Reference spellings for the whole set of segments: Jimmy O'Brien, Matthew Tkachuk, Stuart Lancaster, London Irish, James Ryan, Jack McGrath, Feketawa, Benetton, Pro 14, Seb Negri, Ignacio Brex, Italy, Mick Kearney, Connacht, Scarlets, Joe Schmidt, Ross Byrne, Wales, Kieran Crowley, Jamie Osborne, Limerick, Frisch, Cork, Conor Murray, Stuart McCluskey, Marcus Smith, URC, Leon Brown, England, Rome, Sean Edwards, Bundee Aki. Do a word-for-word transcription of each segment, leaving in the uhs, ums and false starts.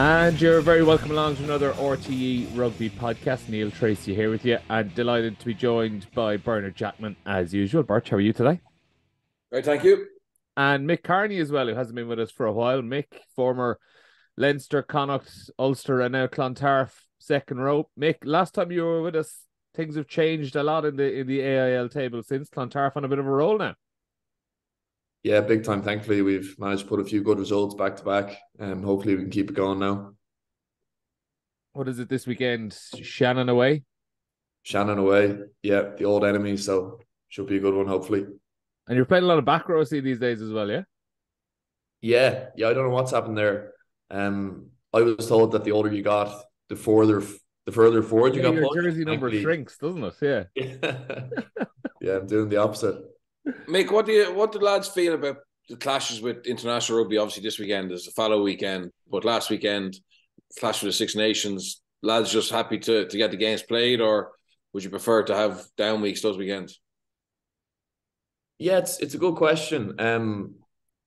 And you're very welcome along to another R T E Rugby podcast. Neil Tracy here with you, and delighted to be joined by Bernard Jackman as usual. Bert, how are you today? Great, thank you. And Mick Kearney as well, who hasn't been with us for a while. Mick, former Leinster, Connacht, Ulster, and now Clontarf second row. Mick, last time you were with us, things have changed a lot in the in the A I L table since. Clontarf on a bit of a roll now. Yeah, big time. Thankfully, we've managed to put a few good results back to back. Um, hopefully, we can keep it going now. What is it this weekend? Shannon away? Shannon away. Yeah, the old enemy. So, should be a good one, hopefully. And you're playing a lot of back row see these days as well, yeah? Yeah. Yeah, I don't know what's happened there. Um, I was told that the older you got, the further the further forward you yeah, got. Your punched, jersey number thankfully. Shrinks, doesn't it? Yeah. Yeah, I'm doing the opposite. Mick, what do you what do lads feel about the clashes with international rugby? Obviously, this weekend is a fallow weekend, but last weekend, clash with the Six Nations. Lads just happy to to get the games played, or would you prefer to have down weeks those weekends? Yeah, it's it's a good question. Um,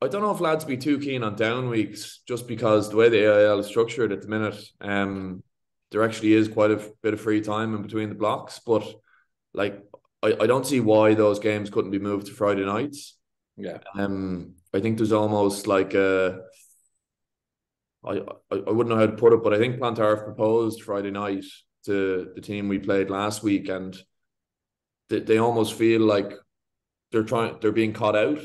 I don't know if lads be too keen on down weeks, just because the way the A I L is structured at the minute, um, there actually is quite a bit of free time in between the blocks, but like. I, I don't see why those games couldn't be moved to Friday nights. Yeah. Um, I think there's almost like a... I, I, I wouldn't know how to put it, but I think Clontarf proposed Friday night to the team we played last week, and they, they almost feel like they're trying, they're being caught out.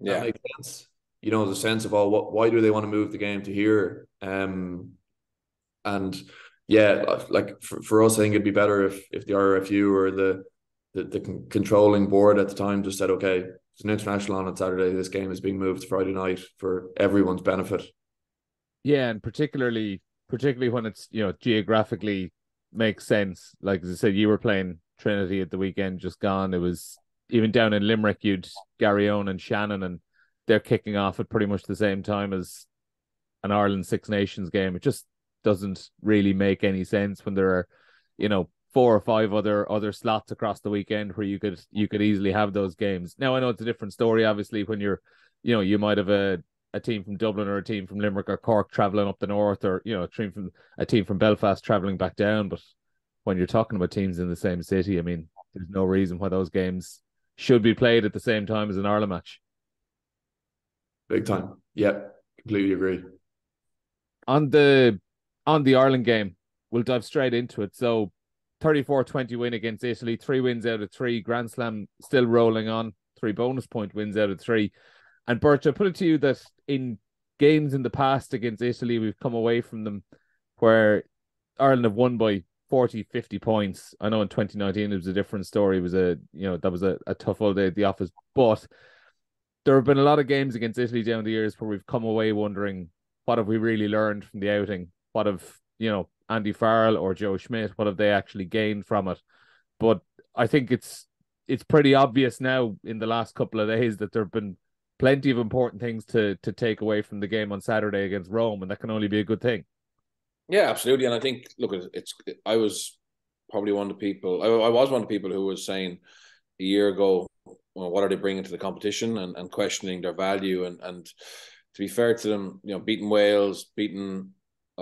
Yeah. That makes sense. You know, the sense of, oh, what, why do they want to move the game to here? Um, and yeah, like for, for us, I think it'd be better if, if the R F U or the The, the controlling board at the time just said, okay, it's an international on on Saturday, this game is being moved to Friday night for everyone's benefit. Yeah, and particularly particularly when it's, you know, geographically makes sense. Like, as I said, you were playing Trinity at the weekend just gone. It was even down in Limerick, you'd Garryon and Shannon, and they're kicking off at pretty much the same time as an Ireland Six Nations game. It just doesn't really make any sense when there are, you know, four or five other other slots across the weekend where you could you could easily have those games. Now, I know it's a different story, obviously, when you're, you know, you might have a, a team from Dublin or a team from Limerick or Cork travelling up the north, or, you know, a team from a team from Belfast travelling back down. But when you're talking about teams in the same city, I mean, there's no reason why those games should be played at the same time as an Ireland match. Big time. Yeah, completely agree. On the on the Ireland game, we'll dive straight into it. So thirty-four twenty win against Italy, three wins out of three, Grand Slam still rolling on, three bonus point wins out of three. And Bert, I put it to you that in games in the past against Italy, we've come away from them where Ireland have won by forty, fifty points. I know in twenty nineteen it was a different story. It was a, you know, that was a, a tough old day at the office. But there have been a lot of games against Italy down the years where we've come away wondering, what have we really learned from the outing? What have, you know, Andy Farrell or Joe Schmidt, what have they actually gained from it? But I think it's it's pretty obvious now in the last couple of days that there have been plenty of important things to to take away from the game on Saturday against Rome, and that can only be a good thing. Yeah, absolutely. And I think, look, it's I was probably one of the people, I, I was one of the people who was saying a year ago, well, what are they bringing to the competition, and, and questioning their value. And, and to be fair to them, you know, beating Wales, beating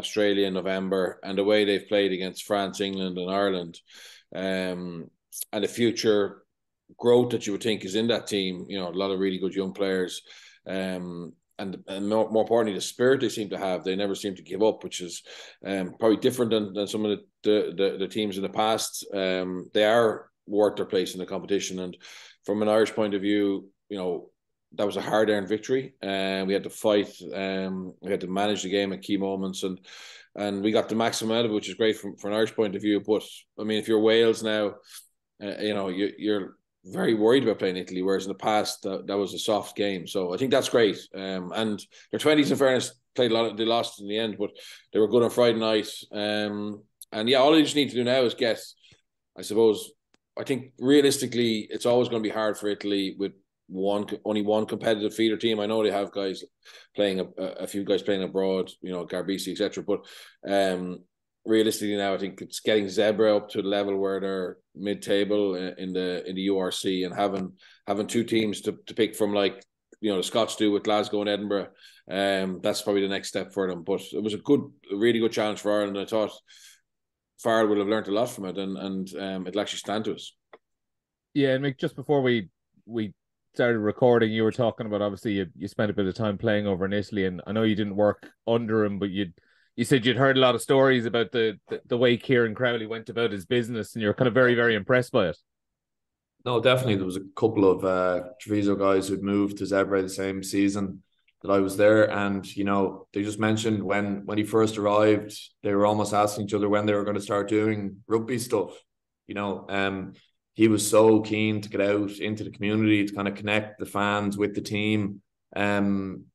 Australia in November, and the way they've played against France, England and Ireland, um, and the future growth that you would think is in that team, you know, a lot of really good young players, um, and, and more, more importantly, the spirit they seem to have. They never seem to give up, which is um, probably different than, than some of the, the, the teams in the past. Um, they are worth their place in the competition. And from an Irish point of view, you know, that was a hard-earned victory. Uh, we had to fight. Um, we had to manage the game at key moments, and and we got the maximum out of it, which is great from, from an Irish point of view. But, I mean, if you're Wales now, uh, you know, you, you're very worried about playing Italy, whereas in the past, uh, that was a soft game. So I think that's great. Um, and their twenties, in fairness, played a lot. Of, they lost in the end, but they were good on Friday night. Um, and, yeah, all they just need to do now is get, I suppose, I think realistically, it's always going to be hard for Italy with, one only one competitive feeder team. I know they have guys playing a, a few guys playing abroad, you know, Garbisi, et cetera. But um, realistically now, I think it's getting Zebre up to the level where they're mid-table in the in the U R C, and having having two teams to, to pick from, like you know, the Scots do with Glasgow and Edinburgh. Um, that's probably the next step for them. But it was a good, a really good challenge for Ireland. I thought Farrell would have learnt a lot from it, and and um, it'll actually stand to us. Yeah, and Mick, just before we we started recording, you were talking about, obviously you, you spent a bit of time playing over in Italy, and I know you didn't work under him, but you'd you said you'd heard a lot of stories about the, the the way Kieran Crowley went about his business, and you're kind of very, very impressed by it. No, definitely. There was a couple of uh, Treviso guys who'd moved to Zebre the same season that I was there. And, you know, they just mentioned when, when he first arrived, they were almost asking each other when they were going to start doing rugby stuff. You know, um, he was so keen to get out into the community, to kind of connect the fans with the team. Um,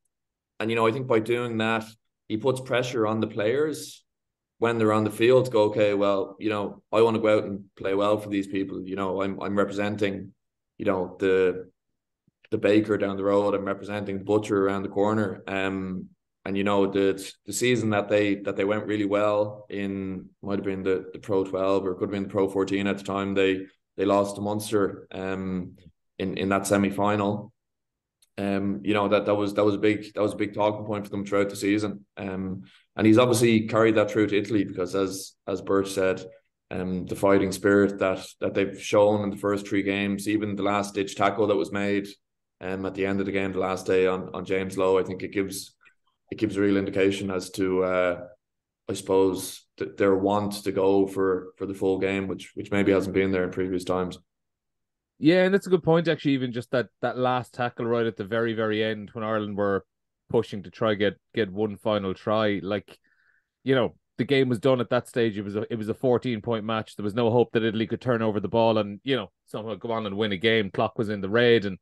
and, you know, I think by doing that, he puts pressure on the players when they're on the field to go, okay, well, you know, I want to go out and play well for these people. You know, I'm I'm representing, you know, the the baker down the road. I'm representing the butcher around the corner. Um, and you know, the the season that they that they went really well in, might have been the, the Pro twelve or could have been the Pro fourteen at the time. They they lost to Munster um in in that semi final. Um, you know, that that was that was a big that was a big talking point for them throughout the season. Um, and he's obviously carried that through to Italy because, as as Birch said, um, the fighting spirit that that they've shown in the first three games, even the last ditch tackle that was made, um, at the end of the game, the last day on on James Lowe, I think it gives it gives a real indication as to, uh, I suppose, th- their want to go for for the full game, which which maybe hasn't been there in previous times. Yeah, and that's a good point, actually, even just that that last tackle right at the very, very end when Ireland were pushing to try get get one final try. Like, you know, the game was done at that stage. It was a, it was a fourteen-point match. There was no hope that Italy could turn over the ball and, you know, somehow go on and win a game. Clock was in the red. And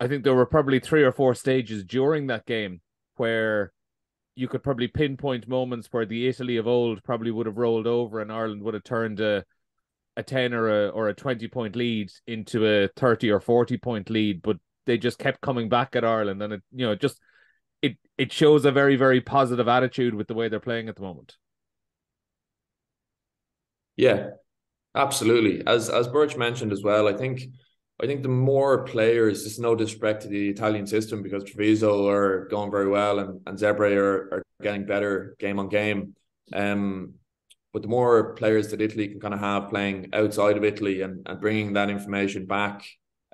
I think there were probably three or four stages during that game where you could probably pinpoint moments where the Italy of old probably would have rolled over and Ireland would have turned a a ten or a or a twenty point lead into a thirty or forty point lead, but they just kept coming back at Ireland, and it you know just it it shows a very, very positive attitude with the way they're playing at the moment. Yeah, absolutely. As as Birch mentioned as well, I think I think the more players, there's no disrespect to the Italian system because Treviso are going very well and and Zebre are are getting better game on game. Um. But the more players that Italy can kind of have playing outside of Italy and, and bringing that information back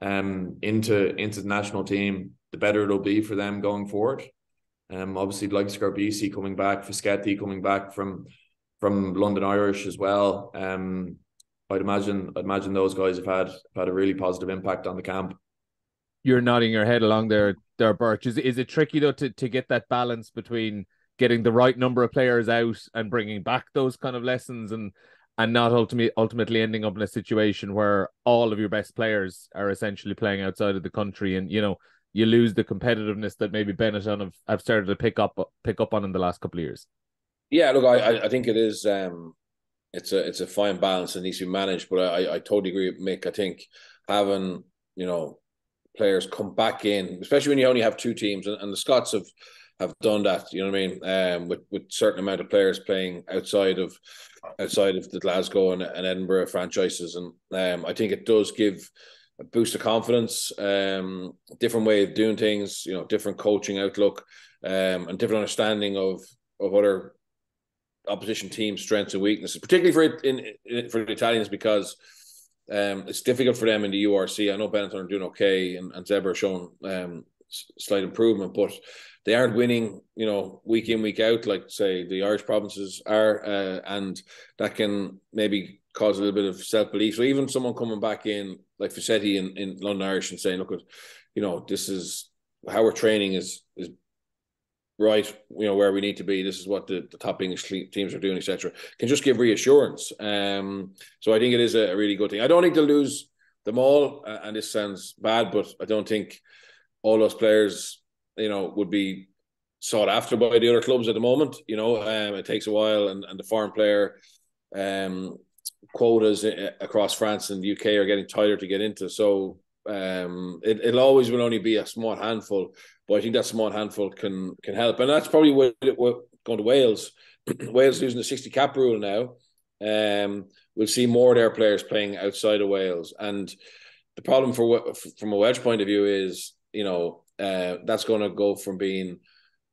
um, into into the national team, the better it'll be for them going forward. Um, obviously, like Scarbisi coming back, Fischetti coming back from from London Irish as well. Um, I'd imagine I'd imagine those guys have had have had a really positive impact on the camp. You're nodding your head along there, there, Birch. Is is it tricky though to to get that balance between getting the right number of players out and bringing back those kind of lessons and and not ultimately ultimately ending up in a situation where all of your best players are essentially playing outside of the country and, you know, you lose the competitiveness that maybe Benetton have, have started to pick up pick up on in the last couple of years? Yeah, look, I I think it is um it's a it's a fine balance that needs to be managed, but I I totally agree with Mick. I think having, you know, players come back in, especially when you only have two teams, and, and the Scots have have done that, you know what I mean, um, with with certain amount of players playing outside of outside of the Glasgow and, and Edinburgh franchises, and um, I think it does give a boost of confidence, um, different way of doing things, you know, different coaching outlook, um, and different understanding of of other opposition teams' strengths and weaknesses, particularly for it in, in for the Italians, because um, it's difficult for them in the U R C. I know Benetton are doing okay, and and Zebre are showing um, slight improvement, but they aren't winning, you know, week in, week out, like, say, the Irish provinces are, uh, and that can maybe cause a little bit of self-belief. So even someone coming back in, like Fischetti in, in London Irish, and saying, look, you know, this is how we're training is is right, you know, where we need to be. This is what the, the top English teams are doing, et cetera, can just give reassurance. Um, so I think it is a really good thing. I don't think they'll lose them all, and this sounds bad, but I don't think all those players, you know, would be sought after by the other clubs at the moment. You know, um, it takes a while, and, and the foreign player um, quotas across France and the U K are getting tighter to get into. So um, it, it'll always will only be a small handful, but I think that small handful can can help. And that's probably what, what going to Wales. Wales losing the sixty cap rule now. Um, we'll see more of their players playing outside of Wales. And the problem for from a Welsh point of view is you know, uh, that's going to go from being,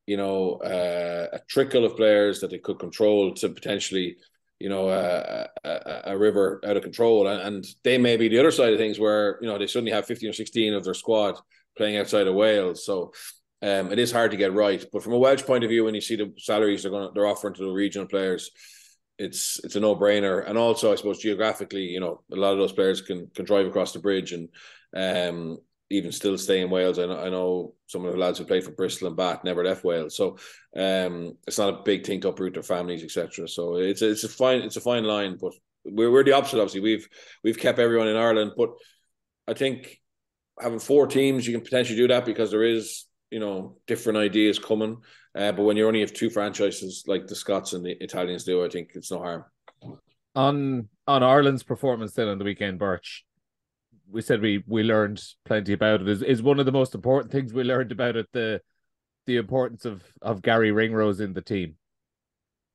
you know, uh, a trickle of players that they could control to potentially, you know, uh, a, a river out of control. And, and they may be the other side of things where, you know, they suddenly have fifteen or sixteen of their squad playing outside of Wales. So um, it is hard to get right. But from a Welsh point of view, when you see the salaries they're going, they're offering to the regional players, it's it's a no-brainer. And also, I suppose, geographically, you know, a lot of those players can, can drive across the bridge and um, even still stay in Wales. I know, I know some of the lads who played for Bristol and Bath never left Wales. So um, it's not a big thing to uproot their families, et cetera. So it's it's a fine it's a fine line, but we're we're the opposite, obviously. We've we've kept everyone in Ireland, but I think having four teams, you can potentially do that because there is, you know, different ideas coming. Uh, but when you only have two franchises like the Scots and the Italians do, I think it's no harm. On on Ireland's performance then on the weekend, Birch, we said we we learned plenty about it. Is is one of the most important things we learned about it the the importance of of Gary Ringrose in the team?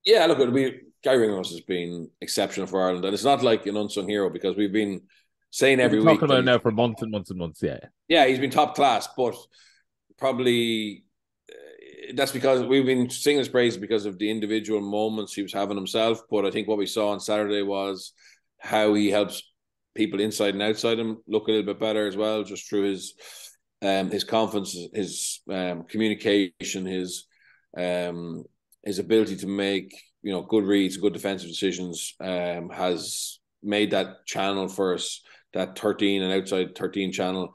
Yeah, look, we Gary Ringrose has been exceptional for Ireland, and it's not like an unsung hero because we've been saying every week talking about him now for months and months and months. Yeah, yeah, he's been top class, but probably uh, that's because we've been singing his praise because of the individual moments he was having himself. But I think what we saw on Saturday was how he helps people inside and outside him look a little bit better as well, just through his um his confidence, his um communication, his um his ability to make, you know, good reads, good defensive decisions, um has made that channel for us, that thirteen and outside thirteen channel,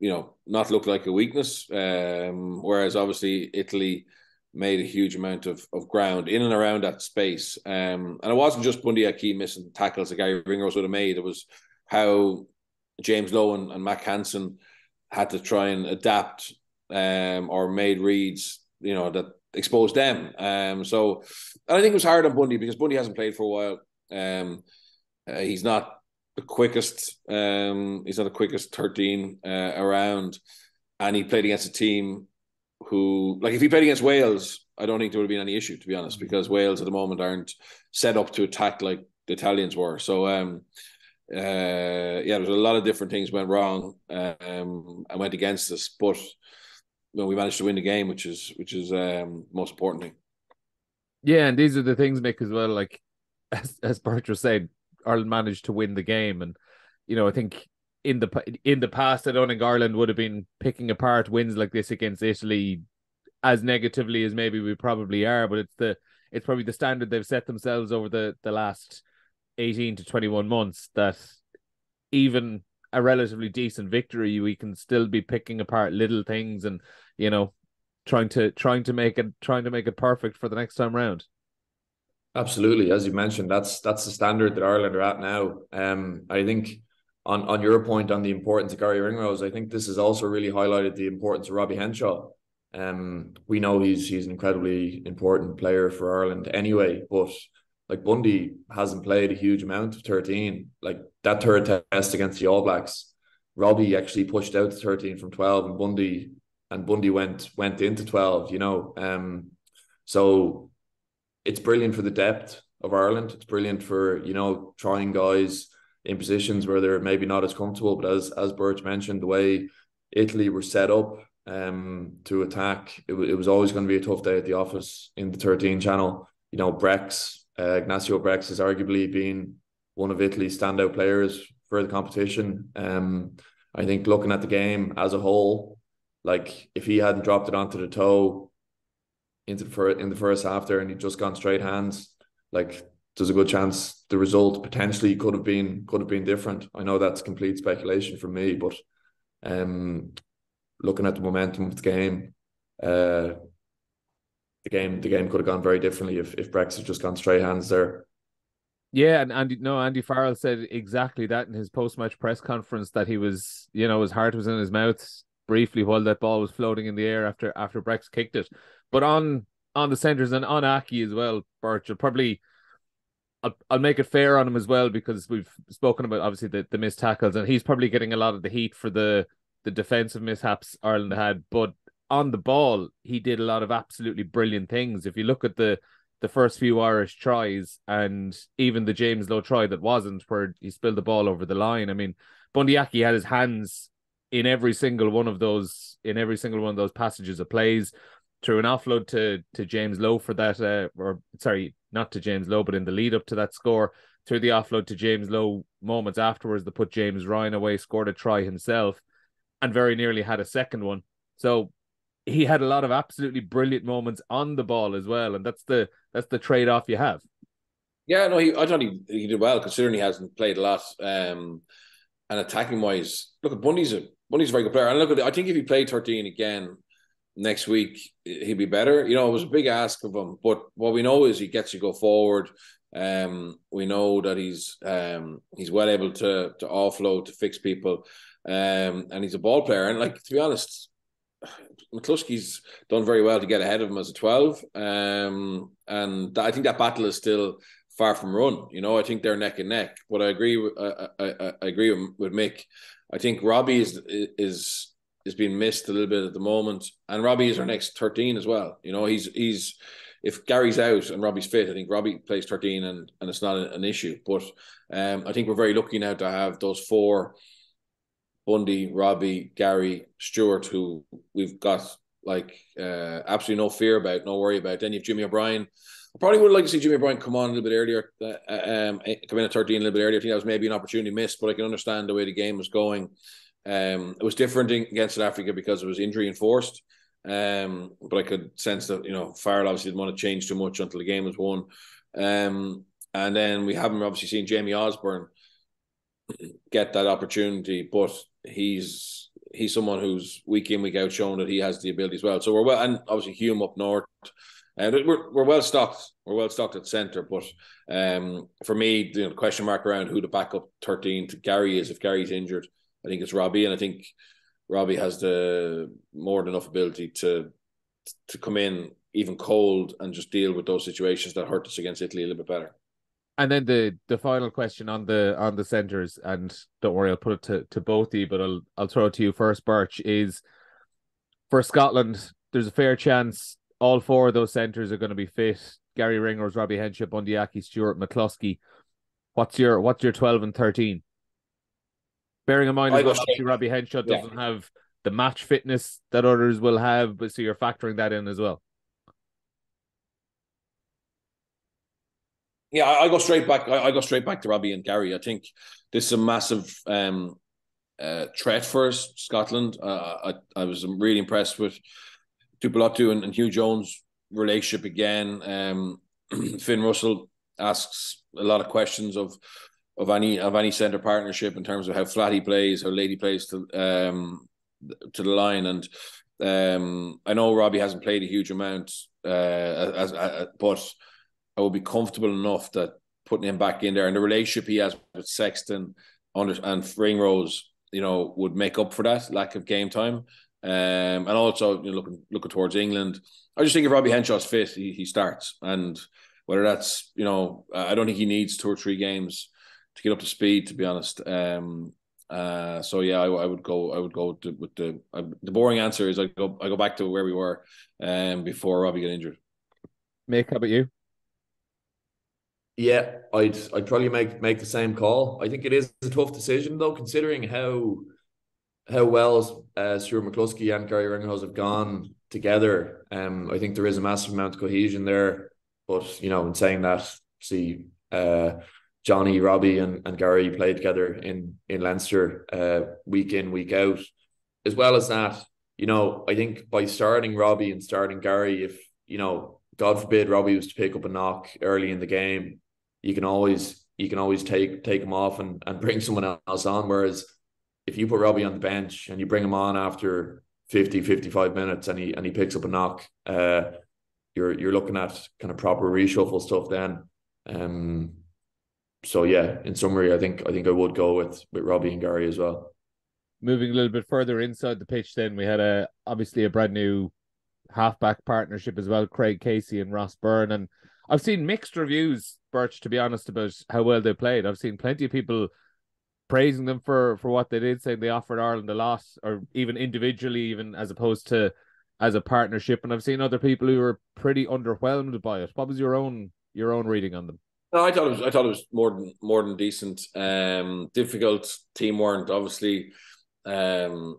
you know, not look like a weakness. Um whereas obviously Italy made a huge amount of, of ground in and around that space. Um and it wasn't just Bundee Aki missing tackles that Gary Ringrose would have made. It was how James Lowe and, and Mac Hansen had to try and adapt um, or made reads, you know, that exposed them. Um, so and I think it was hard on Bundee because Bundee hasn't played for a while. Um, uh, he's not the quickest. Um, he's not the quickest thirteen uh, around, and he played against a team who, like, if he played against Wales, I don't think there would have been any issue, to be honest, because Wales at the moment aren't set up to attack like the Italians were. So um. Uh, yeah, there's a lot of different things went wrong um, and went against us, but you know, we managed to win the game, which is which is um, most important thing. Yeah, and these are the things, Mick, as well. Like as as Bertrand said, Ireland managed to win the game, and you know, I think in the in the past, I don't think Ireland would have been picking apart wins like this against Italy as negatively as maybe we probably are. But it's the it's probably the standard they've set themselves over the the last eighteen to twenty-one months, that even a relatively decent victory, we can still be picking apart little things and, you know, trying to trying to make it trying to make it perfect for the next time round. Absolutely, as you mentioned, that's that's the standard that Ireland are at now. Um, I think on on your point on the importance of Gary Ringrose, I think this has also really highlighted the importance of Robbie Henshaw. Um, we know he's he's an incredibly important player for Ireland anyway, but like Bundee hasn't played a huge amount of thirteen. Like that third test against the All Blacks, Robbie actually pushed out to thirteen from twelve, and Bundee and Bundee went went into twelve. You know, um, so it's brilliant for the depth of Ireland. It's brilliant for, you know, trying guys in positions where they're maybe not as comfortable. But as as Birch mentioned, the way Italy were set up um, to attack, it, it was always going to be a tough day at the office in the thirteen channel. You know, Brex. Uh, Ignacio Brex has arguably been one of Italy's standout players for the competition. Um, I think looking at the game as a whole, like if he hadn't dropped it onto the toe into the fir- in the first half there and he'd just gone straight hands, like there's a good chance the result potentially could have been could have been different. I know that's complete speculation from me, but um, looking at the momentum of the game, uh, The game, the game could have gone very differently if, if Brex had just gone straight hands there. Yeah, and Andy, no, Andy Farrell said exactly that in his post-match press conference, that he was, you know, his heart was in his mouth briefly while that ball was floating in the air after after Brex kicked it. But on on the centres and on Aki as well, Birch, I'll probably, I'll, I'll make it fair on him as well, because we've spoken about obviously the, the missed tackles, and he's probably getting a lot of the heat for the the defensive mishaps Ireland had, but on the ball, he did a lot of absolutely brilliant things. If you look at the the first few Irish tries, and even the James Lowe try that wasn't, where he spilled the ball over the line. I mean, Bundee Aki had his hands in every single one of those in every single one of those passages of plays, through an offload to to James Lowe for that, uh, or sorry, not to James Lowe, but in the lead up to that score, through the offload to James Lowe moments afterwards that put James Ryan away, scored a try himself, and very nearly had a second one. So he had a lot of absolutely brilliant moments on the ball as well, and that's the that's the trade off you have. Yeah, no, he, I thought he he did well considering he hasn't played a lot, um, and attacking wise, look, Bundy's a Bundy's a very good player, and look at I think if he played thirteen again next week, he'd be better. You know, it was a big ask of him, but what we know is he gets to go forward. Um, we know that he's um he's well able to to offload, to fix people, um, and he's a ball player. And like to be honest, McCluskey's done very well to get ahead of him as a twelve, um, and th- I think that battle is still far from run. You know, I think they're neck and neck. But I agree, with, uh, I, I, I agree with, with Mick. I think Robbie is is is being missed a little bit at the moment, and Robbie is our next thirteen as well. You know, he's he's if Gary's out and Robbie's fit, I think Robbie plays thirteen, and and it's not an issue. But um, I think we're very lucky now to have those four. Bundee, Robbie, Gary, Stewart, who we've got like uh, absolutely no fear about, no worry about. Then you have Jimmy O'Brien. I probably would like to see Jimmy O'Brien come on a little bit earlier, uh, um, come in at thirteen a little bit earlier. I think that was maybe an opportunity missed, but I can understand the way the game was going. Um, it was different against South Africa because it was injury enforced. Um, but I could sense that, you know, Farrell obviously didn't want to change too much until the game was won. Um, and then we haven't obviously seen Jamie Osborne get that opportunity, but he's he's someone who's week in, week out shown that he has the ability as well. So we're well, and obviously Hume up north, and we're we're well stocked. We're well stocked at centre, but um, for me, you know, the question mark around who the backup thirteen to Gary is if Gary's injured. I think it's Robbie, and I think Robbie has the more than enough ability to to come in even cold and just deal with those situations that hurt us against Italy a little bit better. And then the, the final question on the on the centres, and don't worry, I'll put it to, to both of you, but I'll I'll throw it to you first, Birch, is for Scotland, there's a fair chance all four of those centres are going to be fit. Gary Ringrose, Robbie Henshaw, Bundee Aki, Stewart, McCluskey. What's your what's your twelve and thirteen? Bearing in mind that obviously Robbie Henshaw doesn't yeah. have the match fitness that others will have, but so you're factoring that in as well. Yeah, I go straight back. I go straight back to Robbie and Gary. I think this is a massive um, uh, threat for us, Scotland. Uh, I I was really impressed with Tupelotu and, and Hugh Jones' relationship again. Um, Finn Russell asks a lot of questions of of any of any centre partnership in terms of how flat he plays, how late he plays to um to the line, and um, I know Robbie hasn't played a huge amount, uh, as, as but. I would be comfortable enough that putting him back in there and the relationship he has with Sexton and Ringrose, you know, would make up for that lack of game time. Um, and also, you know, looking looking towards England, I just think if Robbie Henshaw's fit, he, he starts. And whether that's, you know, I don't think he needs two or three games to get up to speed, to be honest. Um, uh, so yeah, I, I would go. I would go to, with the uh, the boring answer is I go. I go back to where we were um, before Robbie got injured. Mick, how about you? Yeah, I'd I'd probably make, make the same call. I think it is a tough decision though, considering how how well uh, Stuart McCluskey and Gary Ringrose have gone together. Um, I think there is a massive amount of cohesion there. But you know, in saying that, see, uh, Johnny, Robbie, and, and Gary played together in in Leinster, uh, week in, week out. As well as that, you know, I think by starting Robbie and starting Gary, if you know, God forbid, Robbie was to pick up a knock early in the game, you can always you can always take take him off and, and bring someone else on. Whereas if you put Robbie on the bench and you bring him on after fifty, fifty-five minutes and he and he picks up a knock, uh, you're you're looking at kind of proper reshuffle stuff then. Um, so yeah, in summary, I think I think I would go with with Robbie and Gary as well. Moving a little bit further inside the pitch, then we had a obviously a brand new halfback partnership as well, Craig Casey and Ross Byrne, and I've seen mixed reviews, Birch, to be honest, about how well they played. I've seen plenty of people praising them for, for what they did, saying they offered Ireland a lot, or even individually, even as opposed to as a partnership. And I've seen other people who were pretty underwhelmed by it. What was your own your own reading on them? No, I thought it was I thought it was more than more than decent. Um, difficult team weren't obviously. um,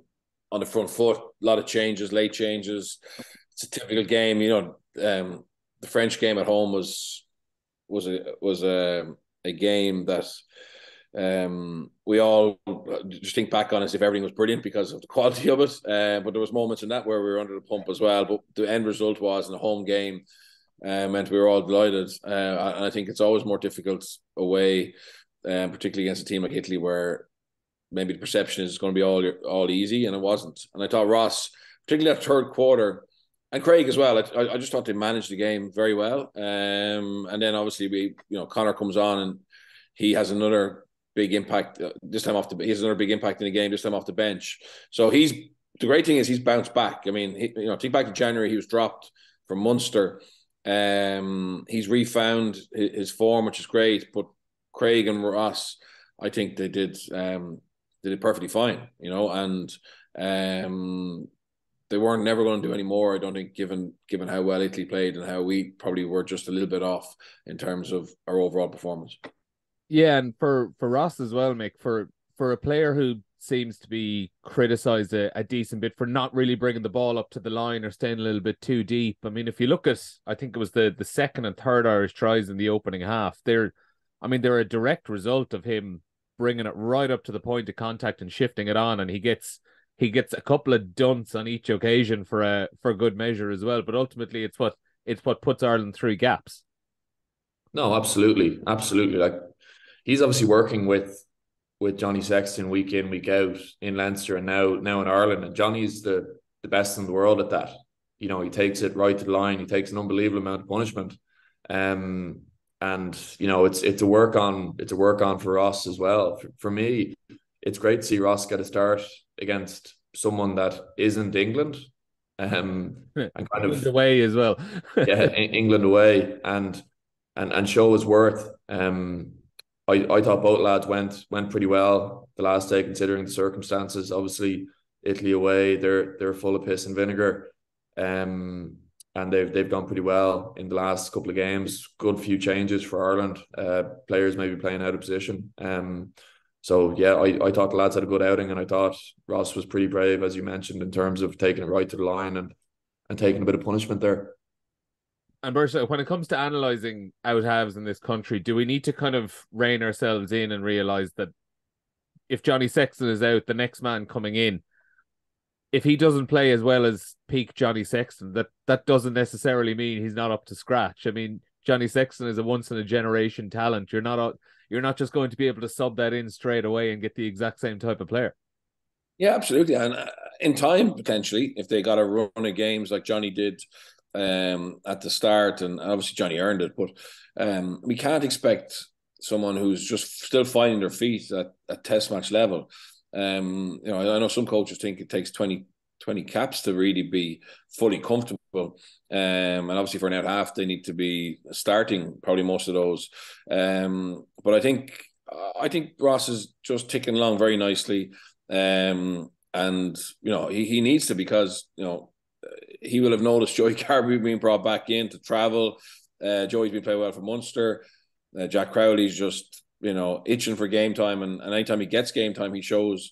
on the front foot. A lot of changes, late changes. It's a typical game, you know. Um, the French game at home was was a was a a game that um we all just think back on as if everything was brilliant because of the quality of it. Uh, but there was moments in that where we were under the pump as well. But the end result was in a home game. Um, and we were all delighted. Uh, and I think it's always more difficult away, um, particularly against a team like Italy, where maybe the perception is it's going to be all all easy, and it wasn't. And I thought Ross, particularly that third quarter, and Craig as well. I I just thought they managed the game very well. Um, and then obviously we, you know, Conor comes on and he has another big impact uh, this time off the. He has another big impact in the game this time off the bench. So he's the great thing is he's bounced back. I mean, he, you know, think back in January he was dropped from Munster. Um, he's refound his form, which is great. But Craig and Ross, I think they did um did it perfectly fine, you know. And um, they weren't never going to do any more. I don't think, given given how well Italy played and how we probably were just a little bit off in terms of our overall performance. Yeah, and for for Ross as well, Mick, for for a player who seems to be criticised a, a decent bit for not really bringing the ball up to the line or staying a little bit too deep. I mean, if you look at, I think it was the, the second and third Irish tries in the opening half, they're, I mean, they're a direct result of him bringing it right up to the point of contact and shifting it on. And he gets he gets a couple of dunts on each occasion for a, for good measure as well. But ultimately, it's what it's what puts Ireland through gaps. No, absolutely. Absolutely. Like, he's obviously working with with Johnny Sexton week in, week out in Leinster and now now in Ireland. And Johnny's the, the best in the world at that. You know, he takes it right to the line. He takes an unbelievable amount of punishment. Um, and, you know, it's it's a work on it's a work on for Ross as well. For, for me, it's great to see Ross get a start against someone that isn't England. Um, and kind England of away as well. Yeah, England away and and and show his worth. Um I, I thought both lads went went pretty well the last day, considering the circumstances. Obviously, Italy away, they're they're full of piss and vinegar, um, and they've they've done pretty well in the last couple of games. Good few changes for Ireland. Uh, players maybe playing out of position. Um, so yeah, I I thought the lads had a good outing, and I thought Ross was pretty brave, as you mentioned, in terms of taking it right to the line and and taking a bit of punishment there. And Bertha, when it comes to analysing out-halves in this country, do we need to kind of rein ourselves in and realise that if Johnny Sexton is out, the next man coming in, if he doesn't play as well as peak Johnny Sexton, that, that doesn't necessarily mean he's not up to scratch. I mean, Johnny Sexton is a once-in-a-generation talent. You're not you're not just going to be able to sub that in straight away and get the exact same type of player. Yeah, absolutely. And uh, in time, potentially, if they got a run of games like Johnny did um at the start, and obviously Johnny earned it, but um we can't expect someone who's just still finding their feet at, at test match level. Um you know, I, I know some coaches think it takes twenty, twenty caps to really be fully comfortable, um and obviously for an out half they need to be starting probably most of those. Um but I think I think Ross is just ticking along very nicely, um and you know he, he needs to, because you know he will have noticed Joey Carbery being brought back in to travel. Uh, Joey's been playing well for Munster. Uh, Jack Crowley's just, you know, itching for game time. And, and anytime he gets game time, he shows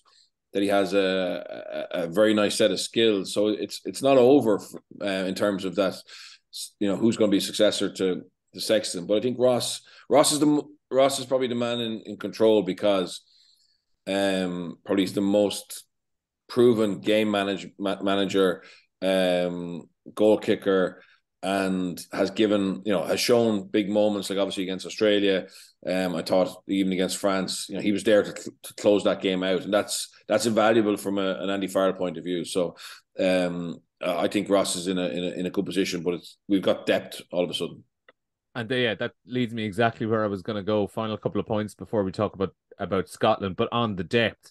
that he has a, a, a very nice set of skills. So it's it's not over for, uh, in terms of that, you know, who's going to be successor to, to Sexton. But I think Ross Ross is the Ross is probably the man in, in control, because um, probably he's the most proven game manage, ma- manager, um goal kicker, and has given, you know, has shown big moments, like obviously against Australia. um I thought even against France, you know, he was there to, to close that game out, and that's that's invaluable from a, an Andy Farrell point of view. So um I think Ross is in a in a, in a good position, but it's we've got depth all of a sudden. And yeah, that leads me exactly where I was going to go. Final couple of points before we talk about about Scotland, but on the depth,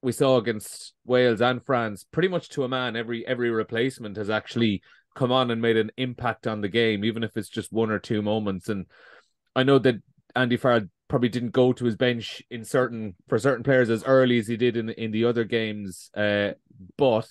we saw against Wales and France, pretty much to a man, every every replacement has actually come on and made an impact on the game, even if it's just one or two moments. And I know that Andy Farrell probably didn't go to his bench in certain for certain players as early as he did in, in the other games. Uh, but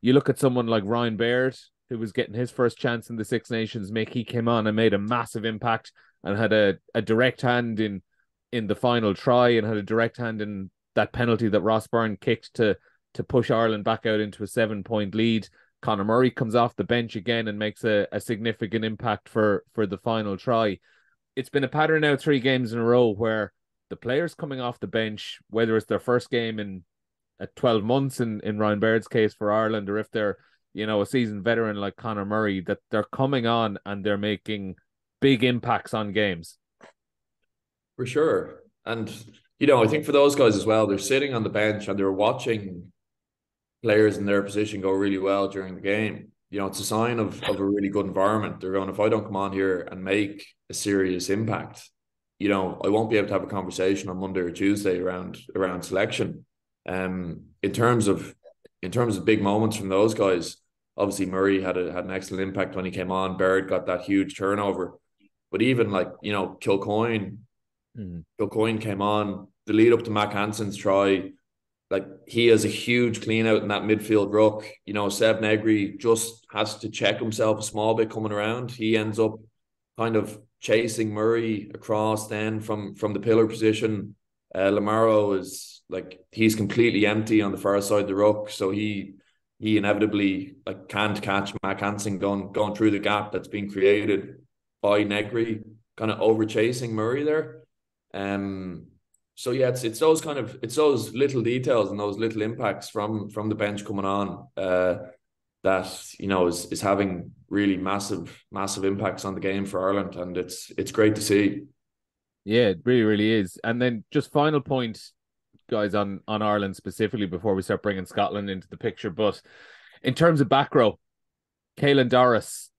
you look at someone like Ryan Baird, who was getting his first chance in the Six Nations, Mick, he came on and made a massive impact and had a, a direct hand in in the final try, and had a direct hand in that penalty that Ross Byrne kicked to to push Ireland back out into a seven-point lead. Conor Murray comes off the bench again and makes a, a significant impact for, for the final try. It's been a pattern now three games in a row where the players coming off the bench, whether it's their first game in at twelve months in, in Ryan Baird's case for Ireland, or if they're, you know, a seasoned veteran like Conor Murray, that they're coming on and they're making big impacts on games. For sure. And, you know, I think for those guys as well, they're sitting on the bench and they're watching players in their position go really well during the game. You know, it's a sign of, of a really good environment. They're going, if I don't come on here and make a serious impact, you know, I won't be able to have a conversation on Monday or Tuesday around around selection. Um, in terms of in terms of big moments from those guys, obviously Murray had a, had an excellent impact when he came on. Baird got that huge turnover, but even like you know Kilcoyne, mm. Kilcoyne came on. The lead up to Mac Hansen's try, like he has a huge clean out in that midfield ruck. You know, Seb Negri just has to check himself a small bit coming around. He ends up kind of chasing Murray across then from from the pillar position. Uh, Lamaro is. Like he's completely empty on the far side of the ruck, so he he inevitably like can't catch Mac Hansen going going through the gap that's been created by Negri, kind of over chasing Murray there. Um, so yeah, it's it's those kind of it's those little details and those little impacts from from the bench coming on uh, that you know is is having really massive massive impacts on the game for Ireland, and it's it's great to see. Yeah, it really really is. And then just final point, guys, on, on Ireland specifically before we start bringing Scotland into the picture. But in terms of back row, Caelan Doris,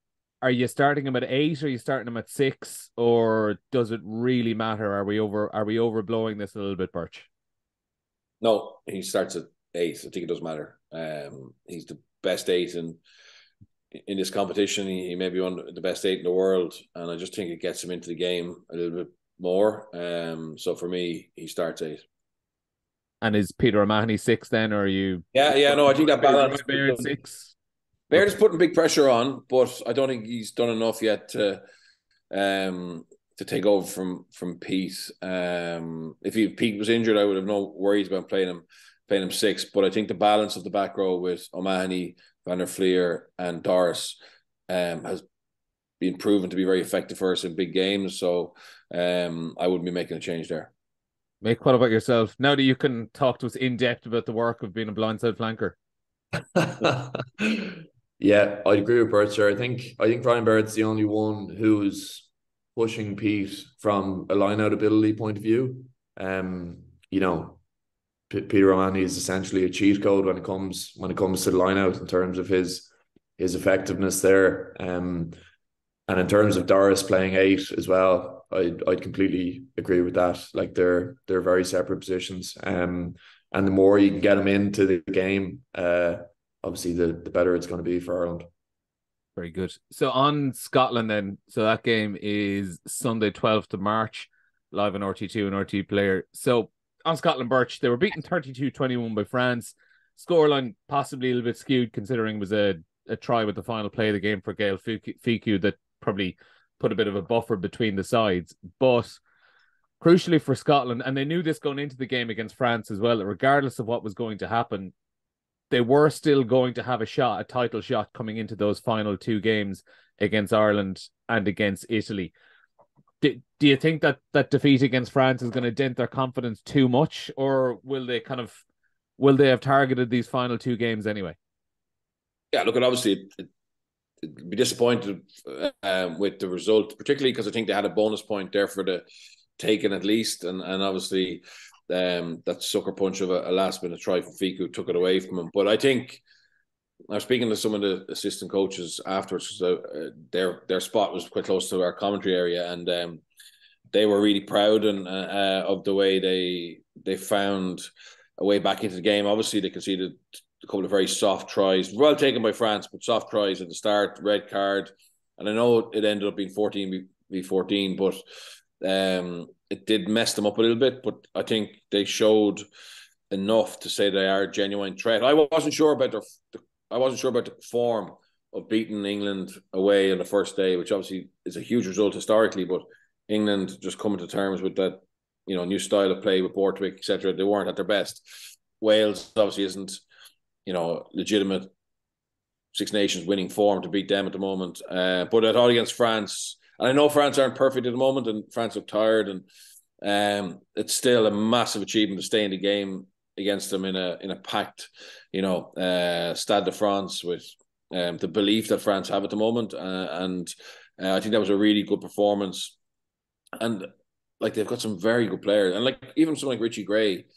are you starting him at eight? Or are you starting him at six? Or does it really matter? Are we over? Are we overblowing this a little bit, Birch? No, he starts at eight. I think it does matter. Um, he's the best eight in, in this competition. He, he may be one of the best eight in the world. And I just think it gets him into the game a little bit more. Um, so for me, he starts eight. And is Peter O'Mahony six then, or are you... Yeah, yeah, no, I think that balance... Baird six? Baird is putting big pressure on, but I don't think he's done enough yet to um, to take over from, from Pete. Um, if, he, if Pete was injured, I would have no worries about playing him playing him six, but I think the balance of the back row with O'Mahony, Van der Fleer and Doris um, has been proven to be very effective for us in big games, so um, I wouldn't be making a change there. Mick, what about yourself? Now that you can talk to us in depth about the work of being a blindside flanker. Yeah, I'd agree with Bert, sir. I think I think Ryan Baird's the only one who's pushing Pete from a line-out ability point of view. Um, you know, P- Peter O'Mahony is essentially a cheat code when it comes when it comes to the line-out in terms of his his effectiveness there. Um, and in terms of Doris playing eight as well, I'd, I'd completely agree with that. Like they're they're very separate positions, um, and the more you can get them into the game, uh, obviously the, the better it's going to be for Ireland. Very good. So on Scotland then, so that game is Sunday twelfth of March, live on R T two and R T Player. So on Scotland, Birch, they were beaten thirty-two twenty-one by France. Scoreline possibly a little bit skewed considering it was a, a try with the final play of the game for Gael Ficu that probably put a bit of a buffer between the sides. But crucially for Scotland, and they knew this going into the game against France as well, that regardless of what was going to happen, they were still going to have a shot, a title shot, coming into those final two games against Ireland and against Italy. Do, do you think that that defeat against France is going to dent their confidence too much, or will they kind of, will they have targeted these final two games anyway? Yeah, look, and obviously it, be disappointed um, with the result, particularly because I think they had a bonus point there for the taking at least, and and obviously um, that sucker punch of a, a last minute try from Ficu took it away from him. But I think I was speaking to some of the assistant coaches afterwards, so, uh, their their spot was quite close to our commentary area, and um, they were really proud and uh, of the way they they found a way back into the game. Obviously they conceded a couple of very soft tries, well taken by France, but soft tries at the start, red card. And I know it ended up being fourteen v fourteen, but um, it did mess them up a little bit. But I think they showed enough to say they are a genuine threat. I wasn't sure about their, I wasn't sure about the form of beating England away on the first day, which obviously is a huge result historically, but England just coming to terms with that you know, new style of play with Borthwick, et cetera. They weren't at their best. Wales obviously isn't, you know, legitimate Six Nations winning form to beat them at the moment. Uh, but at all against France, and I know France aren't perfect at the moment, and France look tired, and um, it's still a massive achievement to stay in the game against them in a in a packed, you know, uh, Stade de France with um, the belief that France have at the moment. Uh, and uh, I think that was a really good performance. And like they've got some very good players, and like even someone like Richie Gray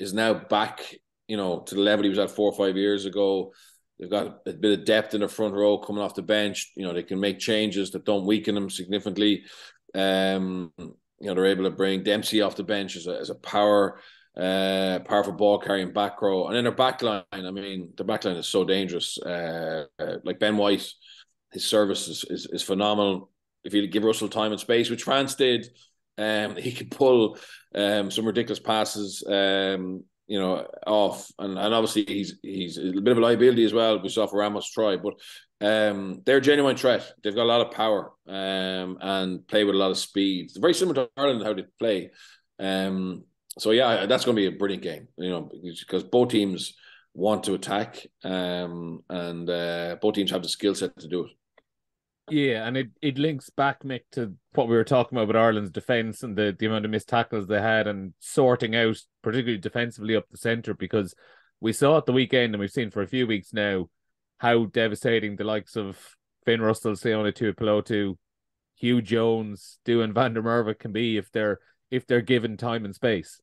is now back, you know, to the level he was at four or five years ago. They've got a bit of depth in the front row coming off the bench. You know, they can make changes that don't weaken them significantly. Um, you know, they're able to bring Dempsey off the bench as a, as a power, uh, powerful ball carrying back row. And then their back line, I mean, the back line is so dangerous. Uh, uh, like Ben White, his service is, is, is phenomenal. If you give Russell time and space, which France did, um, he could pull um, some ridiculous passes. Um, you know, off. And, and obviously he's he's a bit of a liability as well. We saw for Ramos try, but um, they're a genuine threat. They've got a lot of power um, and play with a lot of speed. They're very similar to Ireland, how they play. Um, so, yeah, that's going to be a brilliant game, you know, because both teams want to attack um, and uh, both teams have the skill set to do it. Yeah, and it, it links back, Mick, to what we were talking about with Ireland's defence and the, the amount of missed tackles they had and sorting out, particularly defensively up the centre, because we saw at the weekend, and we've seen for a few weeks now, how devastating the likes of Finn Russell, Sione Tuipulotu, Hugh Jones, Duane van der Merwe can be if they're if they're given time and space.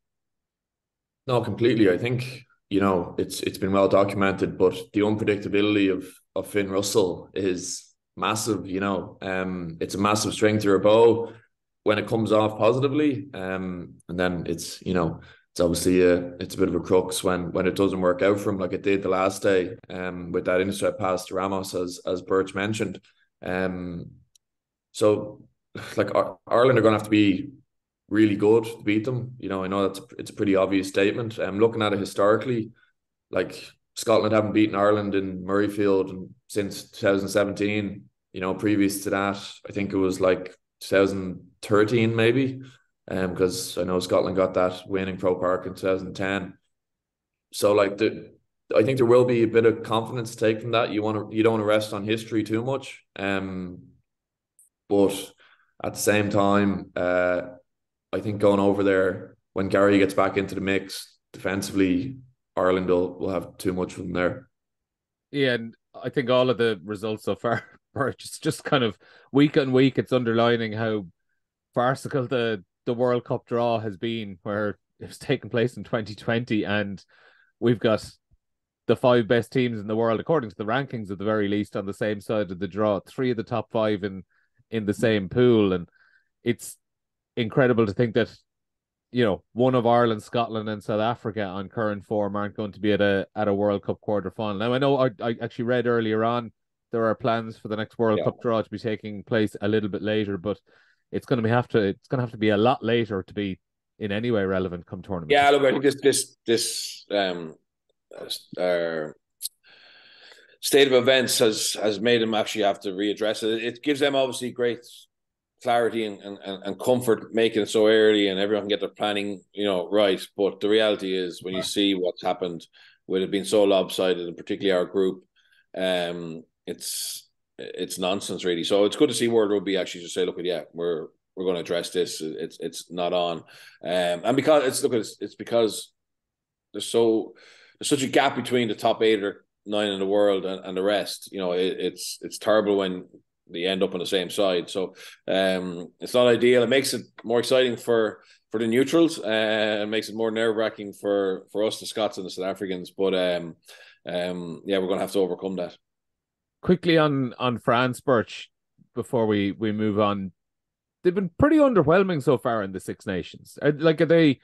No, completely. I think, you know, it's it's been well documented, but the unpredictability of, of Finn Russell is massive, you know. Um, it's a massive strength to your bow when it comes off positively. Um, and then it's, you know, it's obviously a, it's a bit of a crux when when it doesn't work out for him, like it did the last day, um, with that intercept pass to Ramos, as as Birch mentioned. Um, so like Ireland are going to have to be really good to beat them. You know, I know that's a, it's a pretty obvious statement. Um, looking at it historically, like Scotland haven't beaten Ireland in Murrayfield since two thousand seventeen. You know, previous to that, I think it was like two thousand thirteen maybe, um, because I know Scotland got that win in Croke Park in two thousand ten. So like, the, I think there will be a bit of confidence to take from that. You want to, you don't want to rest on history too much, um, but at the same time, uh, I think going over there when Gary gets back into the mix defensively, Ireland will, will have too much from there. Yeah, and I think all of the results so far are just, just kind of week on week. It's underlining how farcical the, the World Cup draw has been, where it's taken place in twenty twenty, and we've got the five best teams in the world, according to the rankings at the very least, on the same side of the draw. Three of the top five in, in the same pool. And it's incredible to think that, you know, one of Ireland, Scotland and South Africa on current form aren't going to be at a at a World Cup quarterfinal. Now, I know I, I actually read earlier on there are plans for the next World yeah. Cup draw to be taking place a little bit later, but it's going to be have to it's going to have to be a lot later to be in any way relevant come tournament. Yeah, look, I think this this this um uh, state of events has has made them actually have to readdress it. It gives them obviously great clarity and, and, and comfort making it so early, and everyone can get their planning, you know, right. But the reality is, when you see what's happened with it being so lopsided, and particularly our group, um, it's it's nonsense really. So it's good to see World Rugby actually just say, look, yeah, we're we're going to address this. It's it's not on, um, and because it's look, it's, it's because there's so there's such a gap between the top eight or nine in the world and, and the rest. You know, it, it's it's terrible when they end up on the same side. So um, it's not ideal. It makes it more exciting for, for the neutrals. Uh, it makes it more nerve-wracking for, for us, the Scots and the South Africans. But um, um, yeah, we're going to have to overcome that. Quickly on, on France, Birch, before we, we move on. They've been pretty underwhelming so far in the Six Nations. Are, like, are they...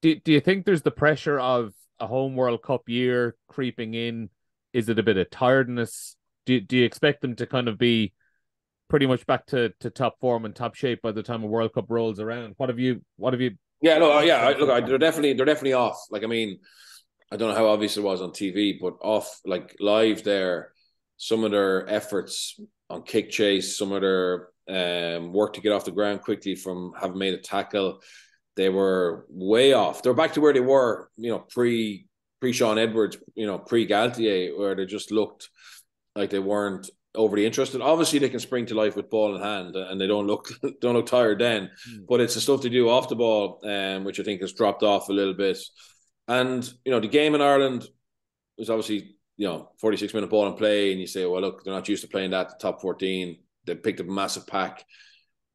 Do, do you think there's the pressure of a home World Cup year creeping in? Is it a bit of tiredness? Do, do you expect them to kind of be pretty much back to, to top form and top shape by the time a World Cup rolls around? What have you? What have you? Yeah, no, yeah. I, look, I, they're definitely they're definitely off. Like, I mean, I don't know how obvious it was on T V, but off like live there, some of their efforts on kick chase, some of their um, work to get off the ground quickly from having made a tackle, They were way off. They're back to where they were, you know, pre pre Sean Edwards, you know, pre Galtier, where they just looked like they weren't overly interested. Obviously, they can spring to life with ball in hand, and they don't look don't look tired then. Mm. But it's the stuff they do off the ball, um, which I think has dropped off a little bit. And you know, the game in Ireland was obviously, you know, forty-six minute ball in play, and you say, well, look, they're not used to playing that. The top fourteen, they picked up a massive pack.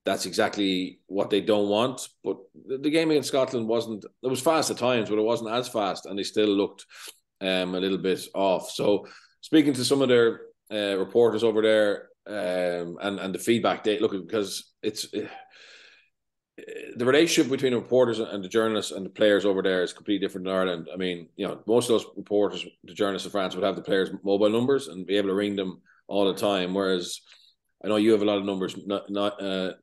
That's exactly what they don't want. But the game against Scotland wasn't, it was fast at times, but it wasn't as fast, and they still looked um, a little bit off. So speaking to some of their uh, reporters over there, um, and, and the feedback they, look, because it's, it, the relationship between the reporters and the journalists and the players over there is completely different in Ireland. I mean, you know, most of those reporters, the journalists in France, would have the players' mobile numbers and be able to ring them all the time. Whereas I know you have a lot of numbers, not, not, uh,